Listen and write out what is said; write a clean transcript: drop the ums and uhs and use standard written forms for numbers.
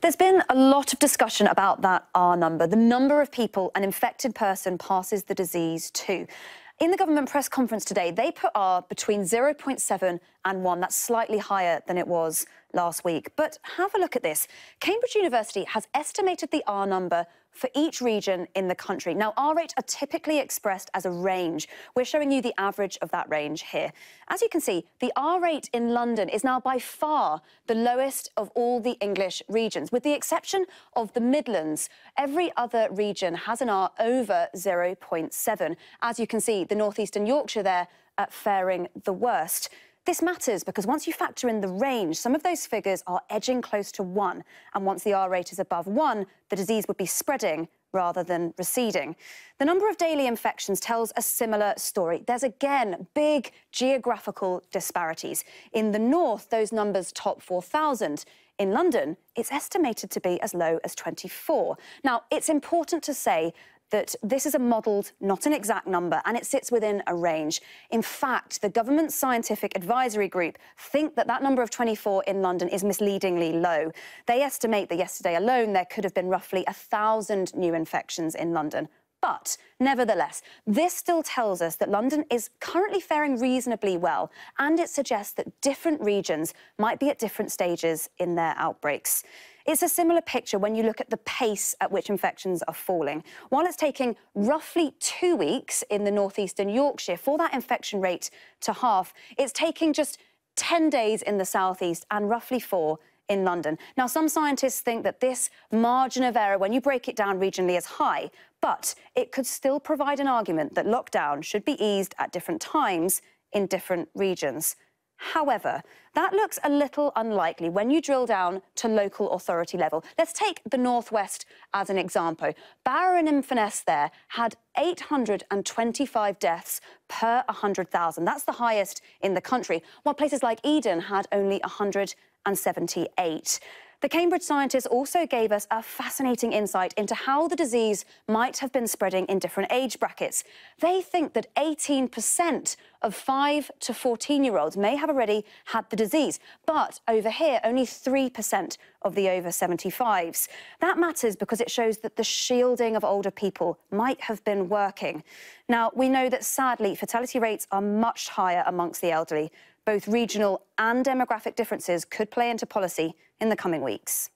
There's been a lot of discussion about that R number, the number of people an infected person passes the disease to. In the government press conference today, they put R between 0.7 and 1. That's slightly higher than it was last week. But have a look at this. Cambridge University has estimated the R number for each region in the country. Now, R rates are typically expressed as a range. We're showing you the average of that range here. As you can see, the R rate in London is now by far the lowest of all the English regions, with the exception of the Midlands. Every other region has an R over 0.7. As you can see, the North East and Yorkshire there faring the worst. This matters because once you factor in the range, some of those figures are edging close to 1. And once the R rate is above 1, the disease would be spreading rather than receding. The number of daily infections tells a similar story. There's again big geographical disparities. In the north, those numbers top 4,000. In London, it's estimated to be as low as 24. Now, it's important to say that this is a modelled, not an exact number, and it sits within a range. In fact, the government's scientific advisory group think that that number of 24 in London is misleadingly low. They estimate that yesterday alone there could have been roughly 1,000 new infections in London. But nevertheless, this still tells us that London is currently faring reasonably well, and it suggests that different regions might be at different stages in their outbreaks. It's a similar picture when you look at the pace at which infections are falling. While it's taking roughly 2 weeks in the North East and Yorkshire for that infection rate to halve, it's taking just 10 days in the South East and roughly 4 in London. Now, some scientists think that this margin of error, when you break it down regionally, is high, but it could still provide an argument that lockdown should be eased at different times in different regions. However, that looks a little unlikely when you drill down to local authority level. Let's take the North West as an example. Barrow and Inverness there had 825 deaths per 100,000. That's the highest in the country, while places like Eden had only 178. The Cambridge scientists also gave us a fascinating insight into how the disease might have been spreading in different age brackets. They think that 18% of 5 to 14-year-olds may have already had the disease, but over here, only 3% of the over 75s. That matters because it shows that the shielding of older people might have been working. Now, we know that, sadly, fatality rates are much higher amongst the elderly. Both regional and demographic differences could play into policy in the coming weeks.